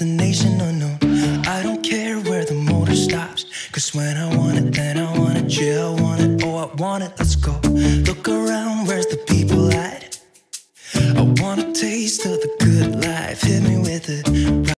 destination unknown. I don't care where the motor stops, 'cause when I want it, then I want it. Yeah, I want it, oh I want it.